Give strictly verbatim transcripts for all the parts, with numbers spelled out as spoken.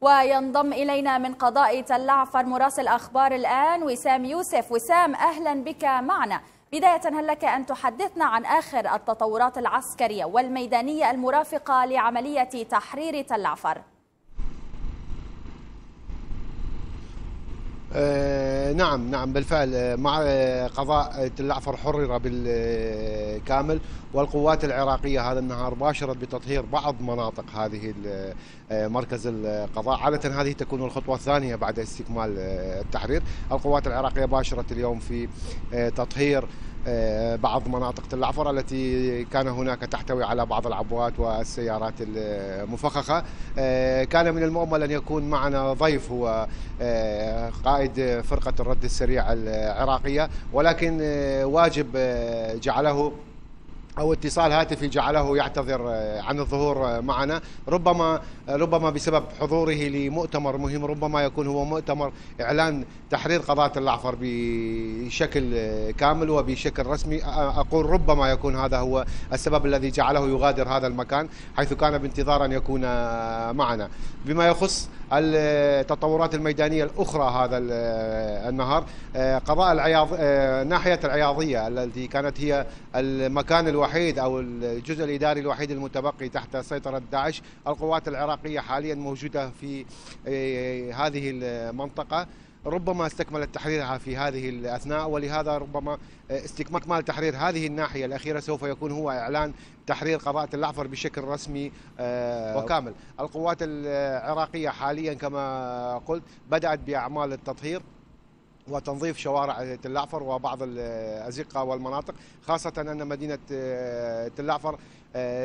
وينضم إلينا من قضاء تلعفر مراسل أخبار الآن وسام يوسف. وسام، أهلا بك معنا. بداية، هل لك أن تحدثنا عن آخر التطورات العسكرية والميدانية المرافقة لعملية تحرير تلعفر؟ آه نعم نعم بالفعل، مع قضاء تلعفر حرر بالكامل، والقوات العراقية هذا النهار باشرت بتطهير بعض مناطق هذه مركز القضاء. عادة هذه تكون الخطوة الثانية بعد استكمال التحرير. القوات العراقية باشرت اليوم في تطهير بعض مناطق تلعفر التي كان هناك تحتوي على بعض العبوات والسيارات المفخخة. كان من المؤمل أن يكون معنا ضيف هو قائد فرقة الرد السريع العراقية، ولكن واجب جعله أو اتصال هاتفي جعله يعتذر عن الظهور معنا، ربما ربما بسبب حضوره لمؤتمر مهم، ربما يكون هو مؤتمر إعلان تحرير قضاء تلعفر بشكل كامل وبشكل رسمي. أقول ربما يكون هذا هو السبب الذي جعله يغادر هذا المكان، حيث كان بانتظار أن يكون معنا. بما يخص التطورات الميدانية الأخرى هذا النهار، قضاء العياض ناحية العياضية التي كانت هي المكان الوحيد الوحيد أو الجزء الإداري الوحيد المتبقي تحت سيطرة داعش. القوات العراقية حاليا موجودة في هذه المنطقة، ربما استكملت تحريرها في هذه الأثناء، ولهذا ربما استكمال تحرير هذه الناحية الأخيرة سوف يكون هو إعلان تحرير قضاء تلعفر بشكل رسمي وكامل. القوات العراقية حاليا كما قلت بدأت بأعمال التطهير وتنظيف شوارع تلعفر وبعض الأزقة والمناطق، خاصة أن مدينة تلعفر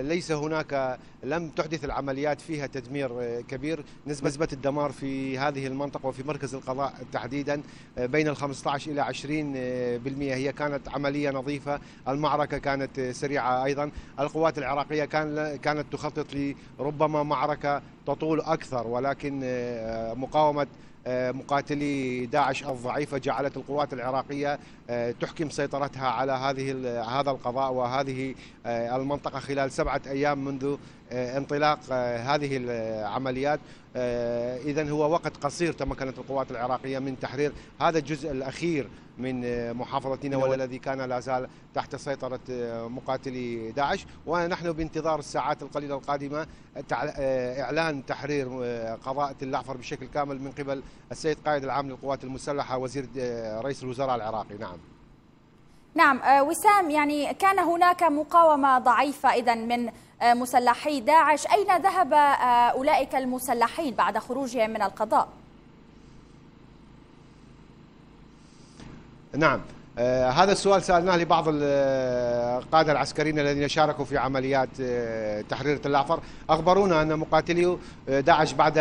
ليس هناك، لم تحدث العمليات فيها تدمير كبير. نسبة الدمار في هذه المنطقة وفي مركز القضاء تحديدا بين ال خمسة عشر إلى عشرين بالمئة. هي كانت عملية نظيفة، المعركة كانت سريعة أيضا. القوات العراقية كان كانت تخطط لربما معركة تطول أكثر، ولكن مقاومة مقاتلي داعش الضعيفة جعلت القوات العراقية تحكم سيطرتها على هذه هذا القضاء وهذه المنطقة خلال سبعة أيام منذ انطلاق هذه العمليات. إذن هو وقت قصير تمكنت القوات العراقية من تحرير هذا الجزء الأخير من محافظة نينوى والذي كان لا زال تحت سيطرة مقاتلي داعش، ونحن بانتظار الساعات القليلة القادمة إعلان تحرير قضاء تلعفر بشكل كامل من قبل السيد قائد العام للقوات المسلحة وزير رئيس الوزراء العراقي. نعم نعم وسام، يعني كان هناك مقاومة ضعيفة إذا من مسلحي داعش، أين ذهب أولئك المسلحين بعد خروجهم من القضاء؟ نعم، آه هذا السؤال سألناه لبعض القادة العسكريين الذين شاركوا في عمليات آه تحرير تلعفر. أخبرونا أن مقاتلي داعش بعد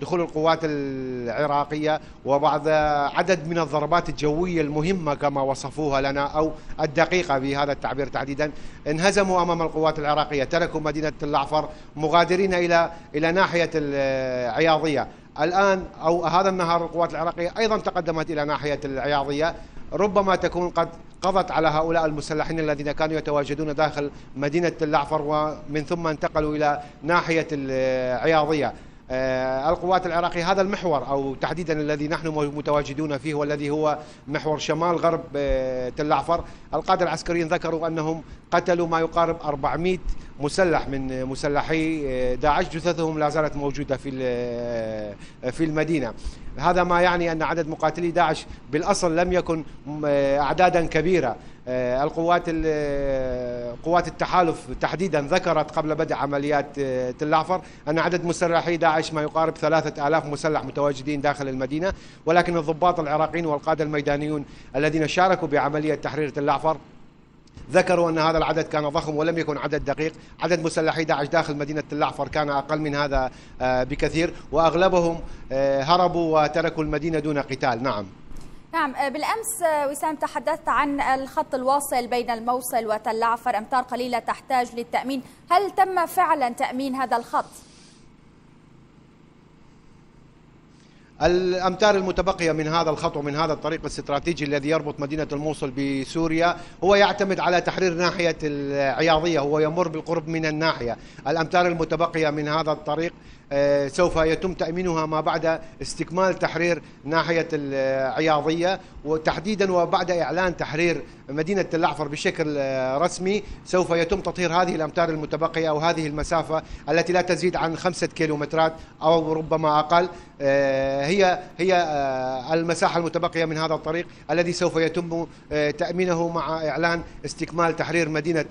دخول القوات العراقية وبعد عدد من الضربات الجوية المهمة كما وصفوها لنا أو الدقيقة بهذا التعبير تحديدا، انهزموا أمام القوات العراقية، تركوا مدينة تلعفر مغادرين إلى إلى ناحية العياضية. الآن أو هذا النهار القوات العراقية أيضا تقدمت إلى ناحية العياضية، ربما تكون قد قضت على هؤلاء المسلحين الذين كانوا يتواجدون داخل مدينة تلعفر ومن ثم انتقلوا إلى ناحية العياضية. القوات العراقية هذا المحور أو تحديدا الذي نحن متواجدون فيه والذي هو محور شمال غرب تلعفر، القادة العسكريين ذكروا أنهم قتلوا ما يقارب أربعمئة مسلح من مسلحي داعش، جثثهم لا زالت موجودة في في المدينة. هذا ما يعني أن عدد مقاتلي داعش بالأصل لم يكن أعدادا كبيرة. القوات قوات التحالف تحديدا ذكرت قبل بدء عمليات تلعفر أن عدد مسلحي داعش ما يقارب ثلاثة آلاف مسلح متواجدين داخل المدينة، ولكن الضباط العراقيين والقادة الميدانيون الذين شاركوا بعملية تحرير تلعفر ذكروا أن هذا العدد كان ضخم ولم يكن عدد دقيق. عدد مسلحي داعش داخل مدينة تلعفر كان أقل من هذا بكثير، وأغلبهم هربوا وتركوا المدينة دون قتال. نعم نعم بالأمس وسام تحدثت عن الخط الواصل بين الموصل وتلعفر، أمتار قليلة تحتاج للتأمين، هل تم فعلا تأمين هذا الخط؟ الأمتار المتبقية من هذا الخط ومن هذا الطريق الاستراتيجي الذي يربط مدينة الموصل بسوريا هو يعتمد على تحرير ناحية العياضية، هو يمر بالقرب من الناحية. الأمتار المتبقية من هذا الطريق سوف يتم تأمينها ما بعد استكمال تحرير ناحية العياضية، وتحديدا وبعد إعلان تحرير مدينة تلعفر بشكل رسمي سوف يتم تطهير هذه الأمتار المتبقية أو هذه المسافة التي لا تزيد عن خمسة كيلومترات أو ربما أقل. هي هي المساحة المتبقية من هذا الطريق الذي سوف يتم تأمينه مع إعلان استكمال تحرير مدينة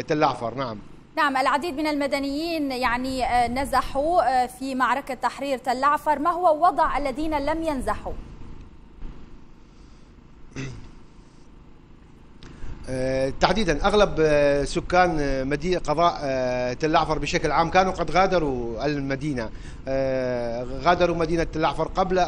تلعفر. نعم نعم العديد من المدنيين يعني نزحوا في معركة تحرير تلعفر، ما هو وضع الذين لم ينزحوا؟ تحديدا اغلب سكان مدينه قضاء تلعفر بشكل عام كانوا قد غادروا المدينه، غادروا مدينه تلعفر قبل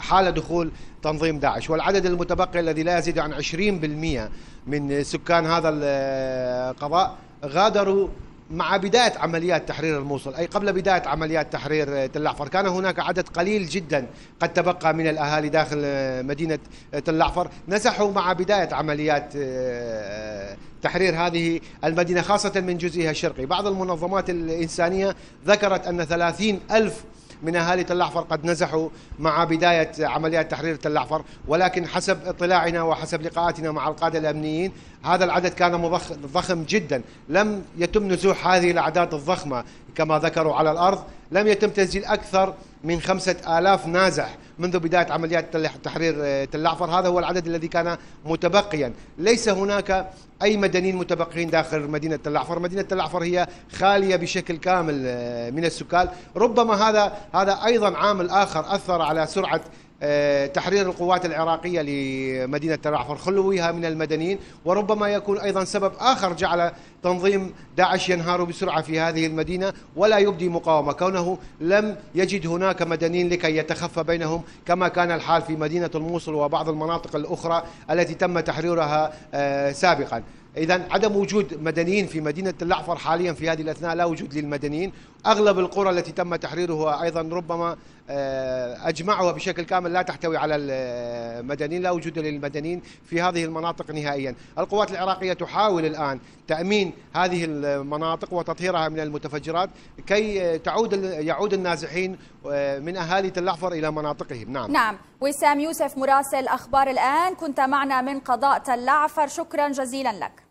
حال دخول تنظيم داعش، والعدد المتبقي الذي لا يزيد عن عشرين بالمئة من سكان هذا القضاء غادروا مع بداية عمليات تحرير الموصل، أي قبل بداية عمليات تحرير تلعفر. كان هناك عدد قليل جدا قد تبقى من الأهالي داخل مدينة تلعفر، نزحوا مع بداية عمليات تحرير هذه المدينة خاصة من جزئها الشرقي. بعض المنظمات الإنسانية ذكرت أن ثلاثين ألف من أهالي تلعفر قد نزحوا مع بداية عمليات تحرير تلعفر، ولكن حسب اطلاعنا وحسب لقاءاتنا مع القادة الأمنيين هذا العدد كان ضخم جدا، لم يتم نزوح هذه الأعداد الضخمة كما ذكروا على الأرض، لم يتم تسجيل أكثر من خمسة آلاف نازح منذ بداية عمليات تحرير تلعفر. هذا هو العدد الذي كان متبقيا، ليس هناك أي مدنيين متبقين داخل مدينة تلعفر. مدينة تلعفر هي خالية بشكل كامل من السكان، ربما هذا هذا أيضا عامل آخر أثر على سرعة تحرير القوات العراقية لمدينة تلعفر، خلوها من المدنيين، وربما يكون أيضا سبب آخر جعل تنظيم داعش ينهار بسرعة في هذه المدينة ولا يبدي مقاومة، كونه لم يجد هناك مدنيين لكي يتخفى بينهم كما كان الحال في مدينة الموصل وبعض المناطق الأخرى التي تم تحريرها سابقا. إذا عدم وجود مدنيين في مدينة تلعفر حاليا في هذه الأثناء، لا وجود للمدنيين. أغلب القرى التي تم تحريرها أيضا ربما أجمعها بشكل كامل لا تحتوي على المدنيين، لا وجود للمدنيين في هذه المناطق نهائيا. القوات العراقية تحاول الآن تأمين هذه المناطق وتطهيرها من المتفجرات كي تعود يعود النازحين من أهالي تلعفر إلى مناطقهم. نعم نعم وسام يوسف مراسل أخبار الآن كنت معنا من قضاء تلعفر، شكرا جزيلا لك.